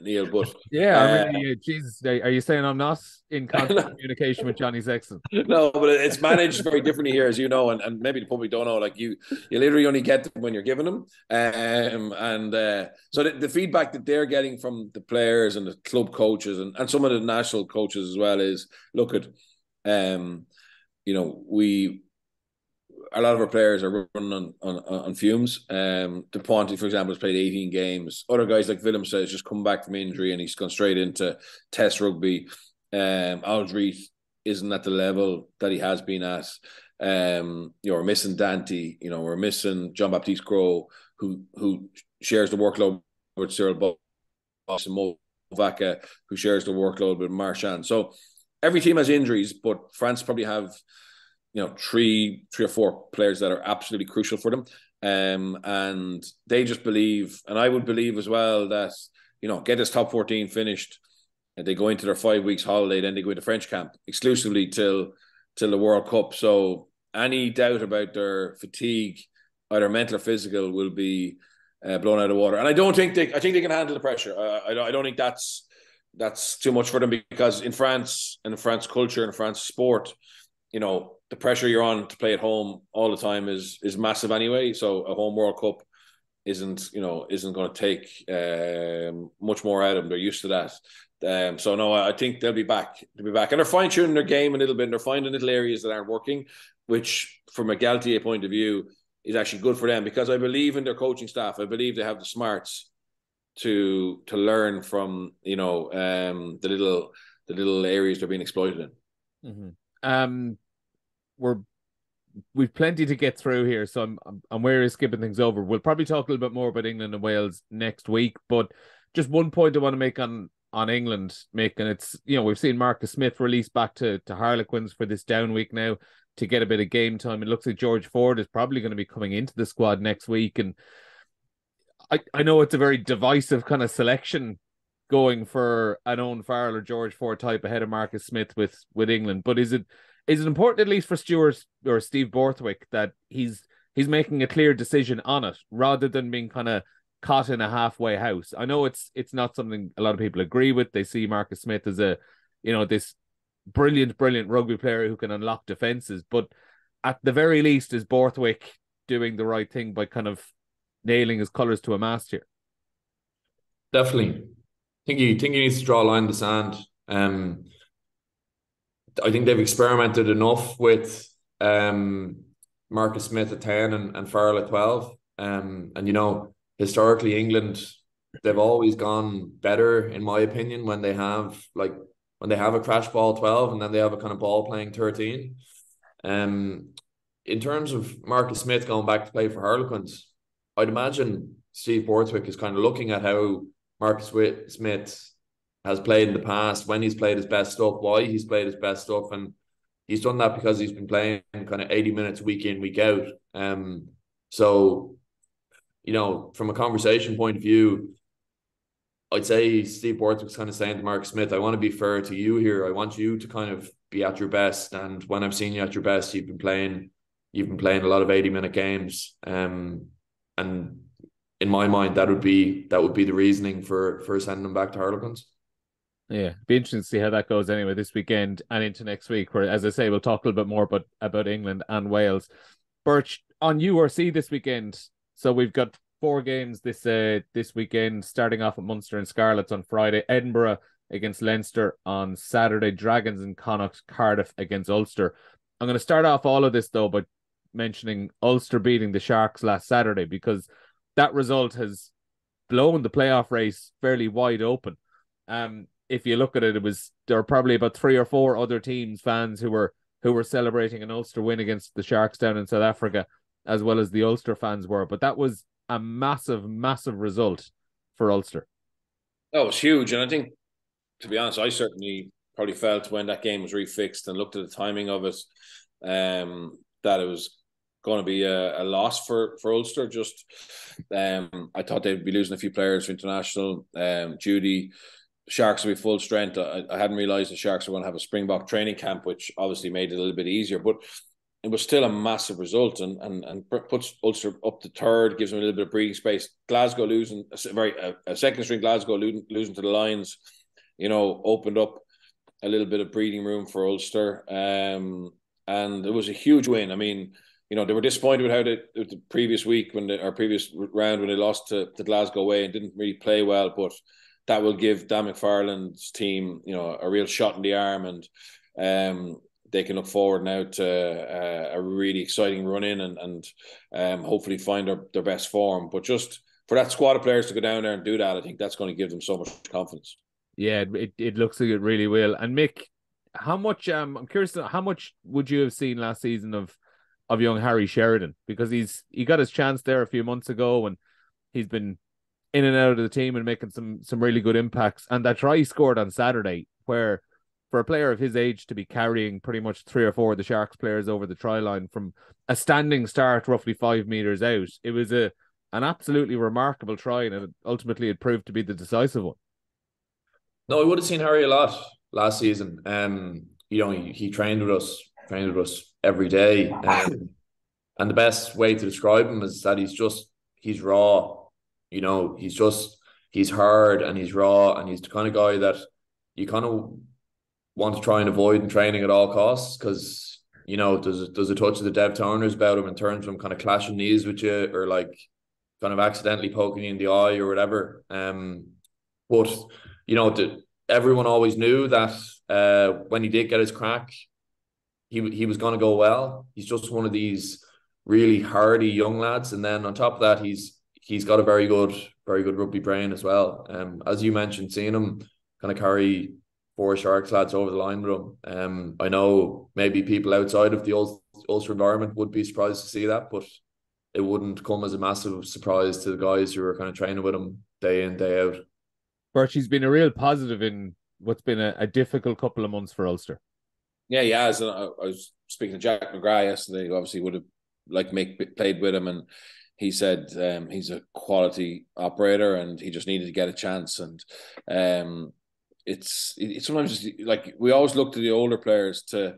Neil, but yeah, uh, I mean, Jesus, are you saying I'm not in constant communication with Johnny Sexton? No, but it's managed very differently here, as you know, and, and maybe the public don't know. Like you, you literally only get them when you're giving them, um, and uh, so the, the feedback that they're getting from the players and the club coaches and, and some of the national coaches as well is, look at, um, you know, we. A lot of our players are running on, on, on fumes. Um, DePonte, for example, has played eighteen games. Other guys like Willem says just come back from injury and he's gone straight into test rugby. Um, Aldrich isn't at the level that he has been at. Um, you know, we're missing Dante. You know, we're missing Jean-Baptiste Gros, who who shares the workload with Cyril Boss and Mo Vaca, who shares the workload with Marchand. So every team has injuries, but France probably have, you know, three, three or four players that are absolutely crucial for them, um, and they just believe, and I would believe as well, that, you know, get this top fourteen finished, and they go into their five weeks holiday, then they go into French camp exclusively till till the World Cup. So any doubt about their fatigue, either mental or physical, will be uh, blown out of water. And I don't think they, I think they can handle the pressure. Uh, I I don't think that's that's too much for them, because in France, in France culture, in France sport, you know, the pressure you're on to play at home all the time is is massive anyway. So a home World Cup isn't, you know, isn't going to take um, much more out of them. They're used to that. Um, so no, I think they'll be back. They'll be back, and they're fine tuning their game a little bit. And they're finding little areas that aren't working, which from a Galtier point of view is actually good for them, because I believe in their coaching staff. I believe they have the smarts to to learn from, you know, um, the little the little areas they're being exploited in. Mm-hmm. Um. We're we've plenty to get through here, so I'm I'm, I'm wary of skipping things over. We'll probably talk a little bit more about England and Wales next week, but just one point I want to make on on England, Mick, and it's, you know, we've seen Marcus Smith released back to to Harlequins for this down week now to get a bit of game time. It looks like George Ford is probably going to be coming into the squad next week, and I I know it's a very divisive kind of selection, going for an Owen Farrell or George Ford type ahead of Marcus Smith with with England, but is it? Is it important, at least for Stuart or Steve Borthwick, that he's he's making a clear decision on it rather than being kind of caught in a halfway house? I know it's it's not something a lot of people agree with. They see Marcus Smith as a, you know, this brilliant, brilliant rugby player who can unlock defences. But at the very least, is Borthwick doing the right thing by kind of nailing his colours to a mast here? Definitely. I think he, I think he needs to draw a line in the sand. Um I think they've experimented enough with um, Marcus Smith at ten and, and Farrell at twelve. Um, and, you know, historically, England, they've always gone better, in my opinion, when they have, like, when they have a crash ball twelve and then they have a kind of ball playing thirteen. Um, in terms of Marcus Smith going back to play for Harlequins, I'd imagine Steve Borthwick is kind of looking at how Marcus Smith has played in the past, when he's played his best stuff, why he's played his best stuff. And he's done that because he's been playing kind of eighty minutes week in, week out. Um, so, you know, from a conversation point of view, I'd say Steve Borthwick's kind of saying to Mark Smith, I want to be fair to you here. I want you to kind of be at your best. And when I've seen you at your best, you've been playing, you've been playing a lot of eighty minute games. Um, and in my mind, that would be, that would be the reasoning for, for sending him back to Harlequins. Yeah, it'd be interesting to see how that goes anyway this weekend and into next week, where, as I say, we'll talk a little bit more about, about England and Wales. Birch, on U R C this weekend, so we've got four games this uh, this weekend, starting off at Munster and Scarlets on Friday, Edinburgh against Leinster on Saturday, Dragons and Connacht, Cardiff against Ulster. I'm going to start off all of this, though, by mentioning Ulster beating the Sharks last Saturday, because that result has blown the playoff race fairly wide open. Um, if you look at it, it was there were probably about three or four other teams, fans who were who were celebrating an Ulster win against the Sharks down in South Africa, as well as the Ulster fans were. But that was a massive, massive result for Ulster. That was huge. And I think, to be honest, I certainly probably felt when that game was refixed and looked at the timing of it, um, that it was going to be a, a loss for, for Ulster. Just, um, I thought they'd be losing a few players for international. Um, Judy, Sharks will be full strength. I, I hadn't realised the Sharks were going to have a Springbok training camp, which obviously made it a little bit easier. But it was still a massive result, and and and puts Ulster up to third, gives them a little bit of breathing space. Glasgow losing a very a, a second string Glasgow losing, losing to the Lions, you know, opened up a little bit of breathing room for Ulster, um, and it was a huge win. I mean, you know, they were disappointed with how they with the previous week when they, our previous round when they lost to, to Glasgow away and didn't really play well, but that will give Dan McFarland's team, you know, a real shot in the arm, and um. They can look forward now to uh, a really exciting run in and and um, hopefully find their, their best form. But just for that squad of players to go down there and do that, I think that's going to give them so much confidence. Yeah, it it looks like it really will. And Mick, how much? Um, I'm curious, how much would you have seen last season of of young Harry Sheridan, because he's he got his chance there a few months ago, and he's been in and out of the team and making some some really good impacts. And that try he scored on Saturday, where, for a player of his age to be carrying pretty much three or four of the Sharks players over the try line from a standing start roughly five metres out, it was a an absolutely remarkable try, and it ultimately it proved to be the decisive one. No, I would have seen Harry a lot last season. Um, you know, he, he trained with us, trained with us every day. Um, and the best way to describe him is that he's just, he's raw. You know, he's just, he's hard and he's raw, and he's the kind of guy that you kind of want to try and avoid in training at all costs, because, you know, there's a, there's a touch of the Dev Turners about him in terms of him kind of clashing knees with you, or like kind of accidentally poking you in the eye or whatever. Um, but, you know, the, everyone always knew that uh, when he did get his crack, he, he was going to go well. He's just one of these really hardy young lads. And then on top of that, he's he's got a very good, very good rugby brain as well. Um, as you mentioned, seeing him kind of carry four Sharks lads over the line with him. Um, I know maybe people outside of the Ul- Ulster environment would be surprised to see that, but it wouldn't come as a massive surprise to the guys who were kind of training with him day in, day out. Birchie's been a real positive in what's been a, a difficult couple of months for Ulster. Yeah, he has. And I, I was speaking to Jack McGrath yesterday, who obviously would have like make, played with him, and he said um, he's a quality operator and he just needed to get a chance. And um It's it's sometimes just like we always look to the older players to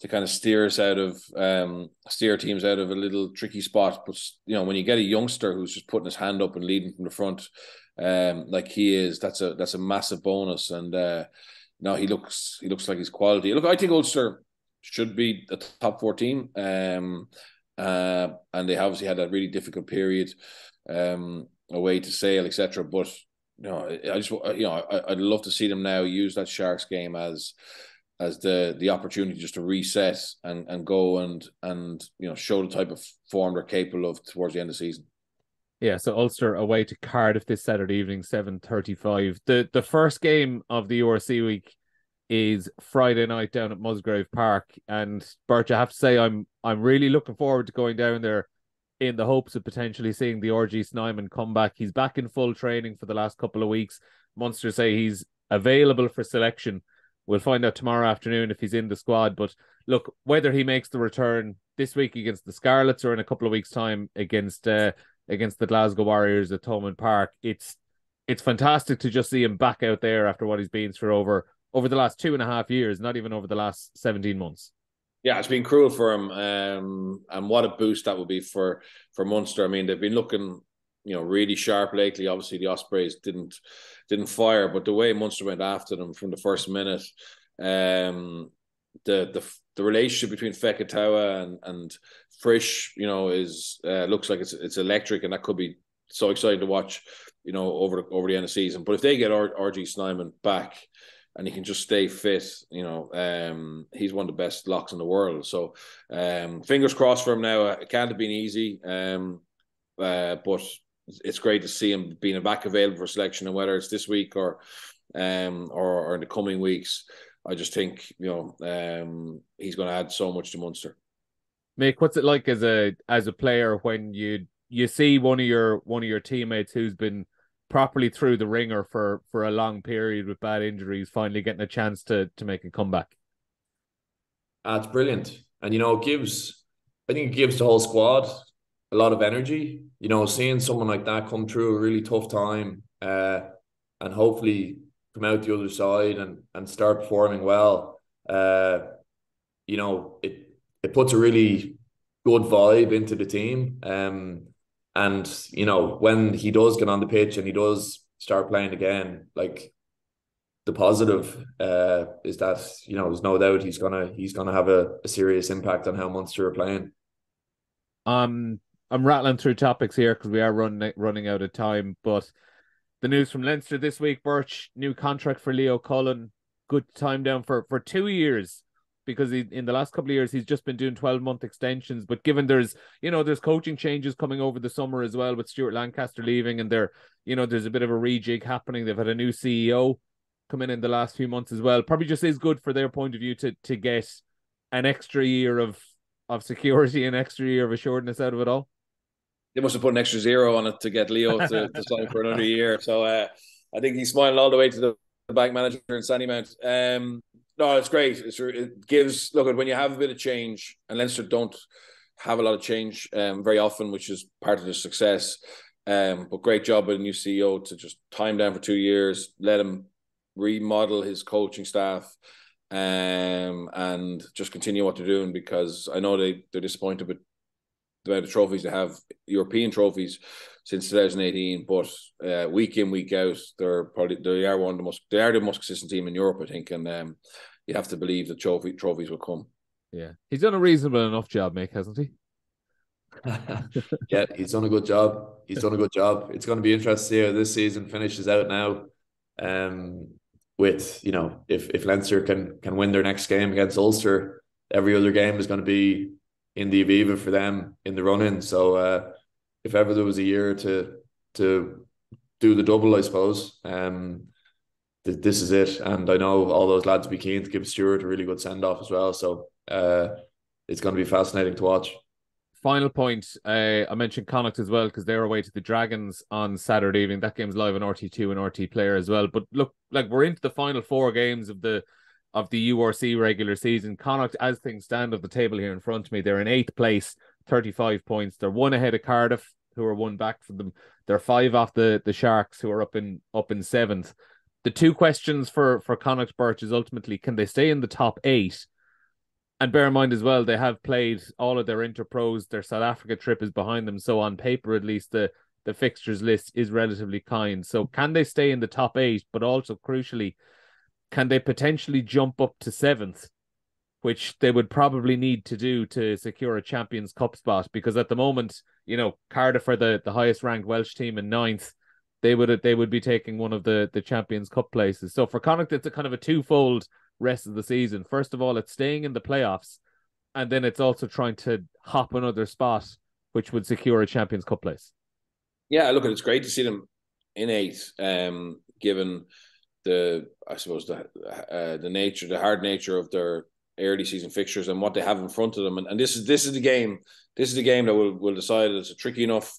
to kind of steer us out of um steer teams out of a little tricky spot. But you know, when you get a youngster who's just putting his hand up and leading from the front, um, like he is, that's a that's a massive bonus. And uh, no, he looks he looks like he's quality. Look, I think Ulster should be a top four team. Um, uh, and they obviously had a really difficult period, um, away to Sale, et cetera. But no, I just you know I, I'd love to see them now use that Sharks game as as the the opportunity just to reset and and go and and you know show the type of form they're capable of towards the end of the season. Yeah, so Ulster away to Cardiff this Saturday evening, seven thirty-five. The the first game of the U R C week is Friday night down at Musgrave Park, and Birch, I have to say I'm I'm really looking forward to going down there, in the hopes of potentially seeing the R G Snyman come back. He's back in full training for the last couple of weeks. Munster say he's available for selection. We'll find out tomorrow afternoon if he's in the squad. But look, whether he makes the return this week against the Scarlets or in a couple of weeks' time against uh, against the Glasgow Warriors at Thomond Park, it's it's fantastic to just see him back out there after what he's been through over, over the last two and a half years, not even over the last seventeen months. Yeah, it's been cruel for him, um, and what a boost that would be for, for Munster. I mean, they've been looking, you know, really sharp lately. Obviously, the Ospreys didn't didn't fire, but the way Munster went after them from the first minute, um, the the the relationship between Feketawa and and Frisch, you know, is uh, looks like it's it's electric, and that could be so exciting to watch, you know, over over the end of the season. But if they get R G Snyman back and he can just stay fit, you know, um, he's one of the best locks in the world. So um, fingers crossed for him now. It can't have been easy, um, uh, but it's great to see him being back available for selection, and whether it's this week or um, or, or in the coming weeks, I just think, you know, um, he's going to add so much to Munster. Mick, what's it like as a as a player when you you see one of your one of your teammates who's been properly through the ringer for for a long period with bad injuries finally getting a chance to to make a comeback? That's brilliant, and you know, it gives I think it gives the whole squad a lot of energy. You know, seeing someone like that come through a really tough time uh, and hopefully come out the other side and and start performing well. Uh, you know, it. It puts a really good vibe into the team. Um, and, you know, when he does get on the pitch and he does start playing again, like, the positive uh, is that, you know, there's no doubt he's gonna he's gonna have a, a serious impact on how Munster are playing. Um, I'm rattling through topics here because we are running running out of time, but the news from Leinster this week, Birch, new contract for Leo Cullen, good time down for, for two years. Because he, in the last couple of years, he's just been doing twelve-month extensions. But given there's, you know, there's coaching changes coming over the summer as well, with Stuart Lancaster leaving, and there, you know, there's a bit of a rejig happening. They've had a new C E O come in in the last few months as well. Probably just is good for their point of view to to get an extra year of of security, an extra year of assuredness out of it all. They must have put an extra zero on it to get Leo to, to sign for another year. So uh, I think he's smiling all the way to the bank manager in Sandymount. Um, No, it's great. It's, it gives, look, when you have a bit of change, and Leinster don't have a lot of change um, very often, which is part of their success. Um, but great job by the new C E O to just time down for two years, let him remodel his coaching staff um, and just continue what they're doing, because I know they, they're disappointed with the amount of trophies they have, European trophies, since twenty eighteen, but uh, week in, week out, they're probably they are one of the most they are the most consistent team in Europe, I think, and um, you have to believe the trophy trophies will come. Yeah, he's done a reasonable enough job, Mick, hasn't he? Yeah, he's done a good job. He's done a good job. It's going to be interesting to see how this season finishes out now. Um, with you know, if if Leinster can can win their next game against Ulster, every other game is going to be in the Aviva for them in the run-in. So. Uh, If ever there was a year to to do the double, I suppose, um, th this is it. And I know all those lads will be keen to give Stuart a really good send-off as well. So uh, it's going to be fascinating to watch. Final point, uh, I mentioned Connacht as well, because they're away to the Dragons on Saturday evening. That game's live on R T two and R T Player as well. But look, like, we're into the final four games of the of the U R C regular season. Connacht, as things stand at the table here in front of me, they're in eighth place, thirty-five points. They're one ahead of Cardiff, who are one back from them. They're five off the, the Sharks, who are up in up in seventh. The two questions for, for Connacht, Birch, is ultimately, can they stay in the top eight? And bear in mind as well, they have played all of their interpros. Their South Africa trip is behind them. So on paper, at least, the, the fixtures list is relatively kind. So can they stay in the top eight? But also, crucially, can they potentially jump up to seventh? Which they would probably need to do to secure a Champions Cup spot, because at the moment, you know, Cardiff are the, the highest ranked Welsh team in ninth. They would they would be taking one of the, the Champions Cup places. So for Connacht, it's a kind of a twofold rest of the season. First of all, it's staying in the playoffs, and then it's also trying to hop another spot, which would secure a Champions Cup place. Yeah, look, it's great to see them in eighth, um, given the I suppose the uh, the nature, the hard nature of their early season fixtures and what they have in front of them, and, and this is this is the game this is the game that will will decide. It's a tricky enough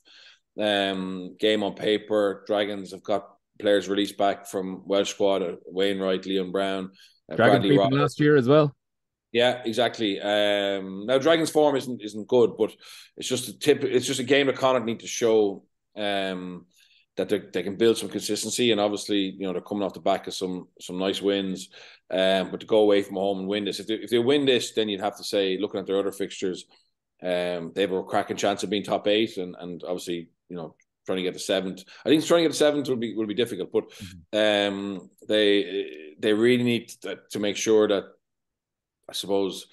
um game on paper. Dragons have got players released back from Welsh squad, uh, Wainwright, Leon Brown, uh, Dragons beat them last year as well. Yeah, exactly. Um now Dragons form isn't isn't good, but it's just a tip it's just a game that Connacht need to show um that they they can build some consistency, and obviously, you know, they're coming off the back of some some nice wins, um, but to go away from home and win this, if they, if they win this, then you'd have to say, looking at their other fixtures, um, they have a cracking chance of being top eight, and and obviously, you know, trying to get to seventh. I think trying to get to seventh will be will be difficult, but um, they they really need to, to make sure that, I suppose,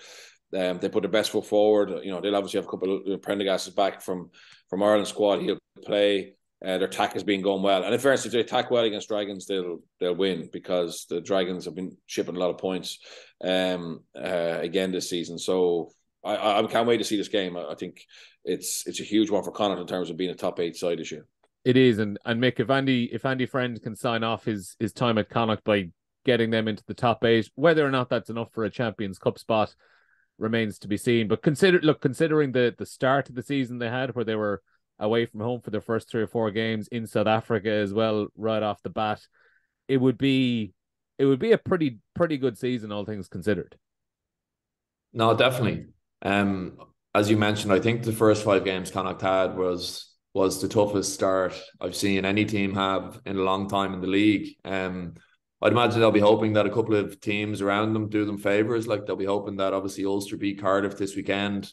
um, they put their best foot forward. You know, they'll obviously have a couple of Prendergast's back from from Ireland squad. He'll play. Uh, their attack has been going well. And in fairness, if they attack well against Dragons, they'll they'll win, because the Dragons have been shipping a lot of points um, uh, again this season. So I, I can't wait to see this game. I think it's it's a huge one for Connacht in terms of being a top eight side this year. It is. And and Mick, if Andy, if Andy Friend can sign off his his time at Connacht by getting them into the top eight, whether or not that's enough for a Champions Cup spot remains to be seen. But consider look, considering the the start of the season they had, where they were away from home for their first three or four games, in South Africa as well, right off the bat, it would be it would be a pretty pretty good season, all things considered. No, definitely. Um, as you mentioned, I think the first five games Connacht had was was the toughest start I've seen any team have in a long time in the league. Um, I'd imagine they'll be hoping that a couple of teams around them do them favours. Like, they'll be hoping that obviously Ulster beat Cardiff this weekend.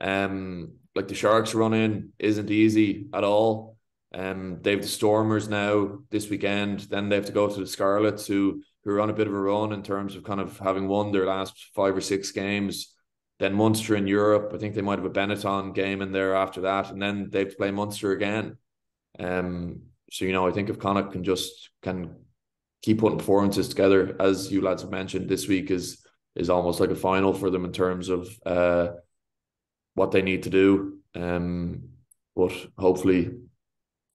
Um, like the Sharks run in isn't easy at all. Um, they have the Stormers now this weekend. Then they have to go to the Scarlets, who who are on a bit of a run in terms of kind of having won their last five or six games. Then Munster in Europe. I think they might have a Benetton game in there after that. And then they have to play Munster again. Um, so, you know, I think if Connacht can just can keep putting performances together, as you lads have mentioned, this week is is almost like a final for them in terms of uh, what they need to do. Um, but hopefully,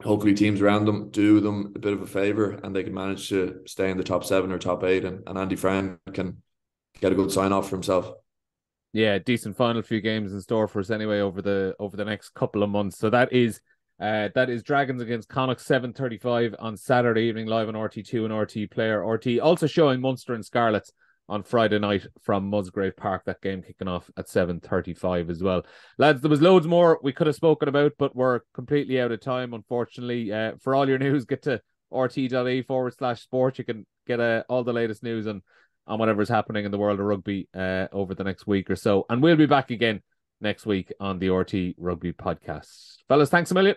hopefully teams around them do them a bit of a favour and they can manage to stay in the top seven or top eight, and, and Andy Friend can get a good sign-off for himself. Yeah, decent final few games in store for us anyway over the over the next couple of months. So that is uh that is Dragons against Connacht, seven thirty-five on Saturday evening, live on R T two and R T Player. R T also showing Munster and Scarlets on Friday night from Musgrave Park. That game kicking off at seven thirty-five as well. Lads, there was loads more we could have spoken about, but we're completely out of time, unfortunately. Uh, for all your news, get to rt.ie forward slash sport. You can get uh, all the latest news and on whatever's happening in the world of rugby uh, over the next week or so. And we'll be back again next week on the R T Rugby Podcast. Fellas, thanks a million.